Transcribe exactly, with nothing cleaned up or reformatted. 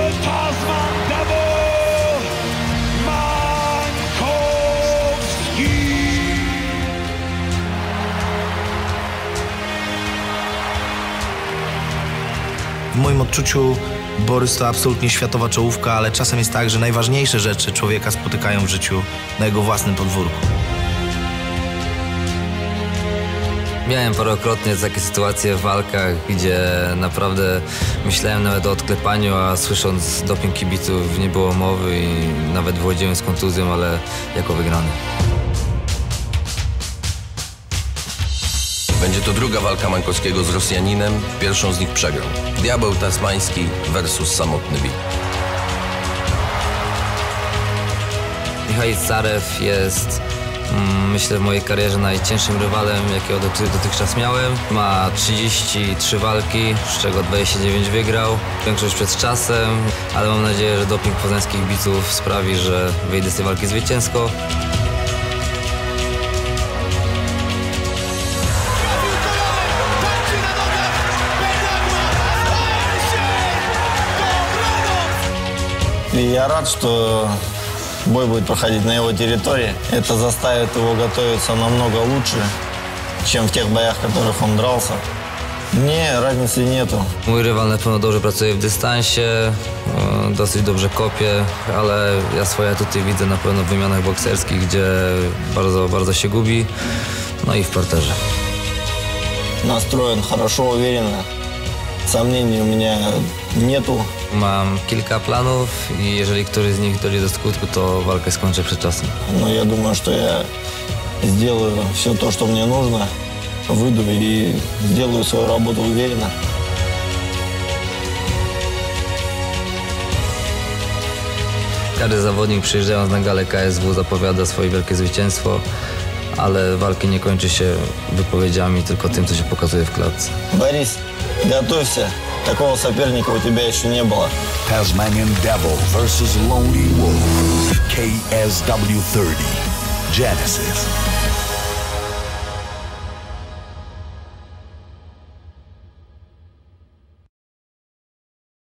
Diabeł Tasmański! W moim odczuciu Borys to absolutnie światowa czołówka, ale czasem jest tak, że najważniejsze rzeczy człowieka spotykają w życiu na jego własnym podwórku. Miałem parokrotnie takie sytuacje w walkach, gdzie naprawdę myślałem nawet o odklepaniu, a słysząc doping kibiców nie było mowy i nawet wychodziłem z kontuzją, ale jako wygrany. Będzie to druga walka Mańkowskiego z Rosjaninem, pierwszą z nich przegrał. Diabeł Tasmański versus Samotny Wilk. Michał Tsarev jest... myślę w mojej karierze najcięższym rywalem, jakiego dotychczas miałem. Ma trzydzieści trzy walki, z czego dwadzieścia dziewięć wygrał. Większość przed czasem, ale mam nadzieję, że doping poznańskich biców sprawi, że wyjdę z tej walki zwycięsko. Ja rad, że... бой будет проходить на его территории. Это заставит его готовиться намного лучше, чем в тех боях, в которых он дрался. Nie, różnicy nie to. Mój rywal na pewno dobrze pracuje w dystansie, dosyć dobrze kopie, ale ja swoje tutaj widzę na pewno w wymianach bokserskich, gdzie bardzo, bardzo się gubi, no i w parterze. Настроен хорошо, уверенно. Сомнений у меня нету. Mam kilka planów i jeżeli któryś z nich dojdzie do skutku, to walkę skończę przed czasem. No ja думаю, że ja сделаю все то, что мне нужно, выйду и сделаю свою работу уверенно. Każdy zawodnik przyjeżdżając na galę K S W zapowiada swoje wielkie zwycięstwo, ale walki nie kończy się wypowiedziami, tylko tym, co się pokazuje w klatce. Borys, gotuj się. Такого соперника у тебя еще не было. Tasmanian Devil versus Lonely Wolf. K S W thirty. Genesis.